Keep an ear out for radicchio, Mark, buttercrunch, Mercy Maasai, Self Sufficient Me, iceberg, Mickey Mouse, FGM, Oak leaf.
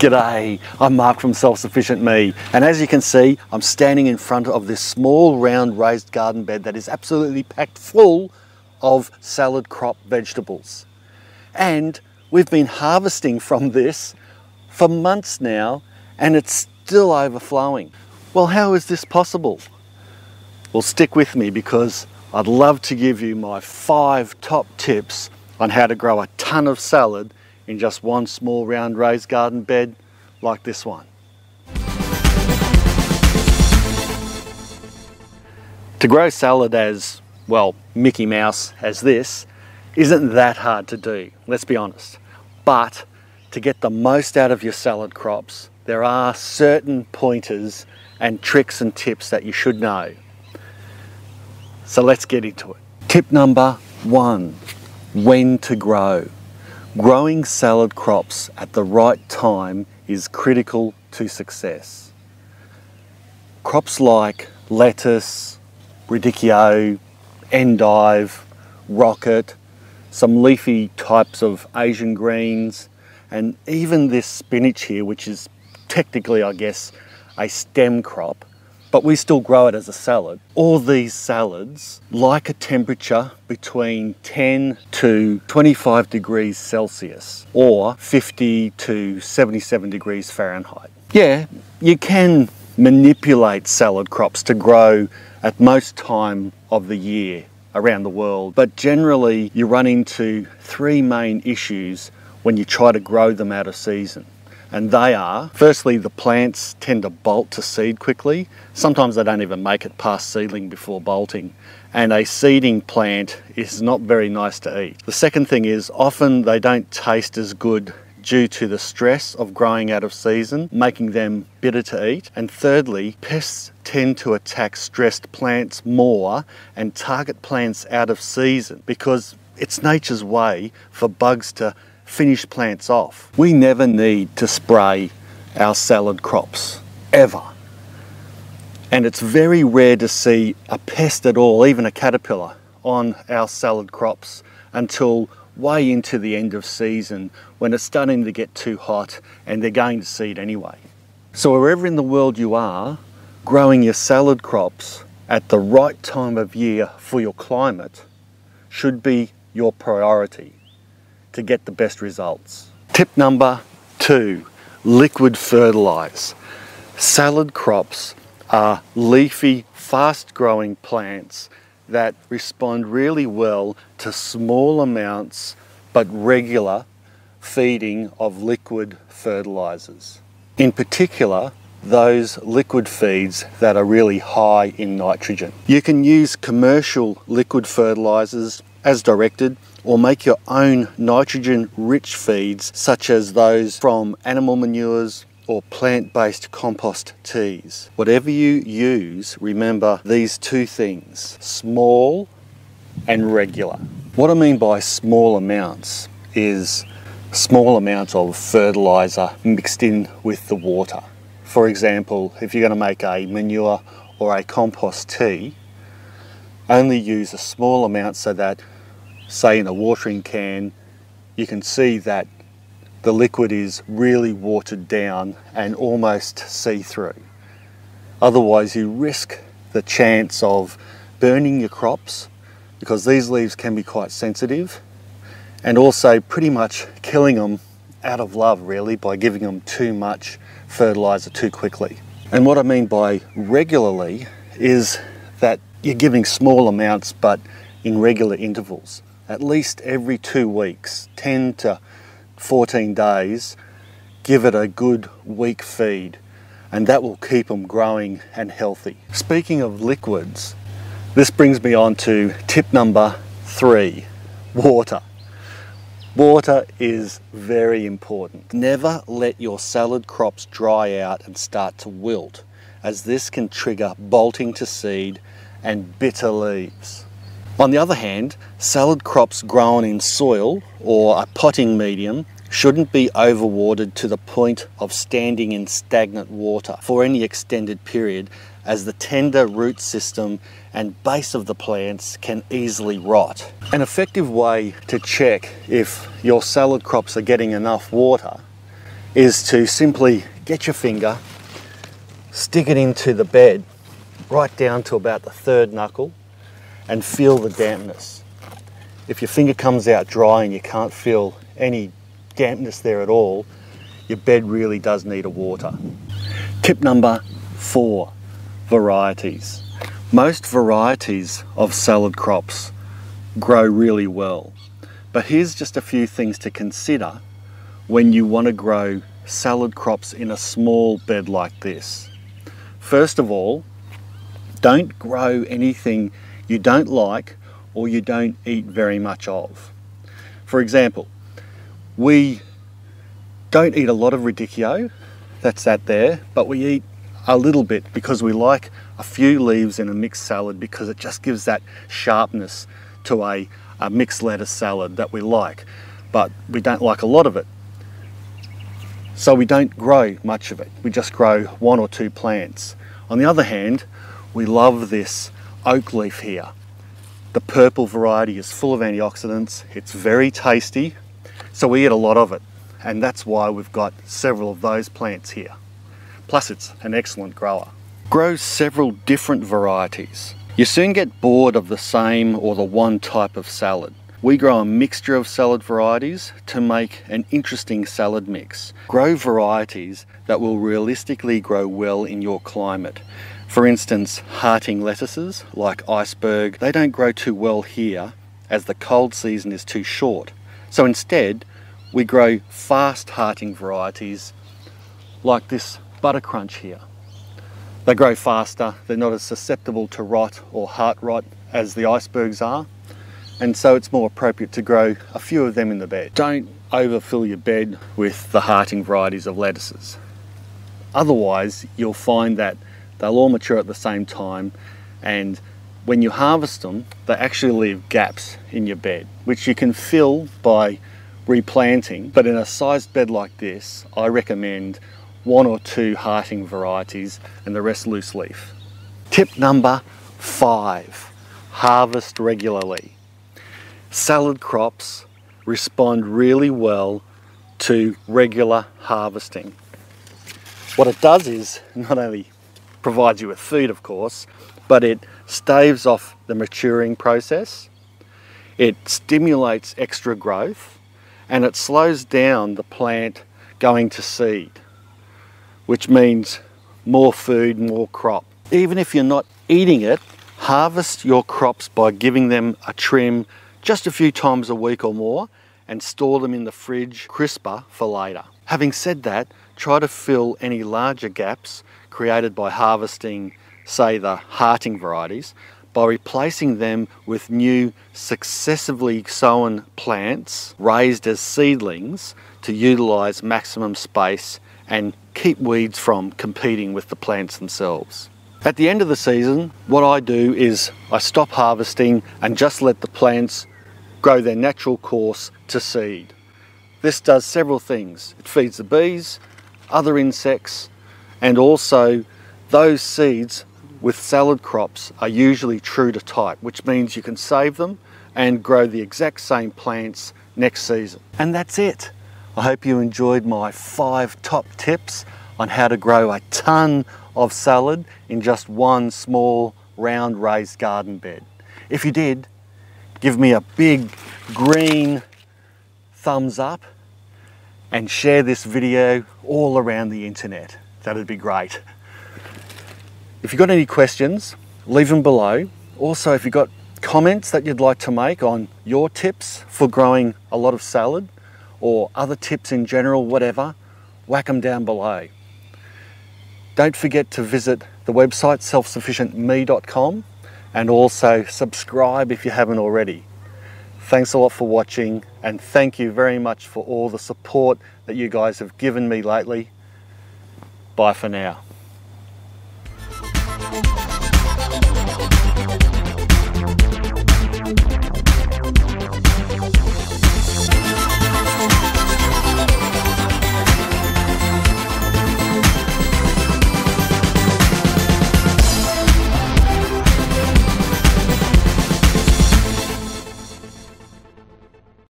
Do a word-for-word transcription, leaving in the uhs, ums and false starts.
G'day, I'm Mark from Self Sufficient Me, and as you can see, I'm standing in front of this small round raised garden bed that is absolutely packed full of salad crop vegetables. And we've been harvesting from this for months now, and it's still overflowing. Well, how is this possible? Well, stick with me because I'd love to give you my five top tips on how to grow a ton of salad in just one small round raised garden bed like this one. To grow salad as, well, Mickey Mouse as this isn't that hard to do, let's be honest. But to get the most out of your salad crops, there are certain pointers and tricks and tips that you should know. So let's get into it. Tip number one, when to grow. Growing salad crops at the right time is critical to success. Crops like lettuce, radicchio, endive, rocket, some leafy types of Asian greens, and even this spinach here, which is technically, I guess, a stem crop, but we still grow it as a salad. All these salads like a temperature between ten to twenty-five degrees Celsius or fifty to seventy-seven degrees Fahrenheit. Yeah, you can manipulate salad crops to grow at most time of the year around the world, but generally you run into three main issues when you try to grow them out of season. And they are, firstly, the plants tend to bolt to seed quickly. Sometimes they don't even make it past seedling before bolting. And a seeding plant is not very nice to eat. The second thing is often they don't taste as good due to the stress of growing out of season, making them bitter to eat. And thirdly, pests tend to attack stressed plants more and target plants out of season because it's nature's way for bugs to finish plants off. We never need to spray our salad crops, ever. And it's very rare to see a pest at all, even a caterpillar, on our salad crops until way into the end of season when it's starting to get too hot and they're going to seed anyway. So wherever in the world you are, growing your salad crops at the right time of year for your climate should be your priority to get the best results. Tip number two, liquid fertilize. Salad crops are leafy, fast-growing plants that respond really well to small amounts but regular feeding of liquid fertilizers. In particular, those liquid feeds that are really high in nitrogen. You can use commercial liquid fertilizers as directed, or make your own nitrogen-rich feeds, such as those from animal manures or plant-based compost teas. Whatever you use, remember these two things, small and regular. What I mean by small amounts is small amounts of fertilizer mixed in with the water. For example, if you're going to make a manure or a compost tea, only use a small amount so that, say in a watering can, you can see that the liquid is really watered down and almost see-through. Otherwise you risk the chance of burning your crops because these leaves can be quite sensitive, and also pretty much killing them out of love really by giving them too much fertilizer too quickly. And what I mean by regularly is that you're giving small amounts but in regular intervals, at least every two weeks, ten to fourteen days. Give it a good week feed and that will keep them growing and healthy. Speaking of liquids, this brings me on to tip number three, water. Water is very important. Never let your salad crops dry out and start to wilt, as this can trigger bolting to seed and bitter leaves. On the other hand, salad crops grown in soil or a potting medium shouldn't be overwatered to the point of standing in stagnant water for any extended period, as the tender root system and base of the plants can easily rot. An effective way to check if your salad crops are getting enough water is to simply get your finger, stick it into the bed, right down to about the third knuckle, and feel the dampness. If your finger comes out dry and you can't feel any dampness there at all, your bed really does need a water. Tip number four, varieties. Most varieties of salad crops grow really well, but here's just a few things to consider when you want to grow salad crops in a small bed like this. First of all, don't grow anything you don't like or you don't eat very much of. For example, we don't eat a lot of radicchio, that's that there, but we eat a little bit because we like a few leaves in a mixed salad because it just gives that sharpness to a, a mixed lettuce salad that we like, but we don't like a lot of it. So we don't grow much of it. We just grow one or two plants. On the other hand, we love this oak leaf here. The purple variety is full of antioxidants. It's very tasty. So we eat a lot of it. And that's why we've got several of those plants here. Plus it's an excellent grower. Grow several different varieties. You soon get bored of the same or the one type of salad. We grow a mixture of salad varieties to make an interesting salad mix. Grow varieties that will realistically grow well in your climate. For instance, hearting lettuces like iceberg, they don't grow too well here as the cold season is too short. So instead, we grow fast hearting varieties like this buttercrunch here. They grow faster, they're not as susceptible to rot or heart rot as the icebergs are. And so it's more appropriate to grow a few of them in the bed. Don't overfill your bed with the hearting varieties of lettuces. Otherwise, you'll find that they'll all mature at the same time, and when you harvest them, they actually leave gaps in your bed, which you can fill by replanting. But in a sized bed like this, I recommend one or two hearting varieties and the rest loose leaf. Tip number five, harvest regularly. Salad crops respond really well to regular harvesting. What it does is not only provides you with food, of course, but it staves off the maturing process, it stimulates extra growth, and it slows down the plant going to seed, which means more food, more crop. Even if you're not eating it, harvest your crops by giving them a trim just a few times a week or more, and store them in the fridge crisper for later. Having said that, try to fill any larger gaps created by harvesting, say, the hearting varieties, by replacing them with new successively sown plants raised as seedlings to utilize maximum space and keep weeds from competing with the plants themselves. At the end of the season, what I do is I stop harvesting and just let the plants grow their natural course to seed. This does several things. It feeds the bees, other insects, and also those seeds with salad crops are usually true to type, which means you can save them and grow the exact same plants next season. And that's it. I hope you enjoyed my five top tips on how to grow a ton of salad in just one small round raised garden bed. If you did, give me a big green thumbs up and share this video all around the internet. That'd be great. If you've got any questions, leave them below. Also, if you've got comments that you'd like to make on your tips for growing a lot of salad or other tips in general, whatever, whack them down below. Don't forget to visit the website self sufficient me dot com and also subscribe if you haven't already. Thanks a lot for watching, and thank you very much for all the support that you guys have given me lately. Bye for now.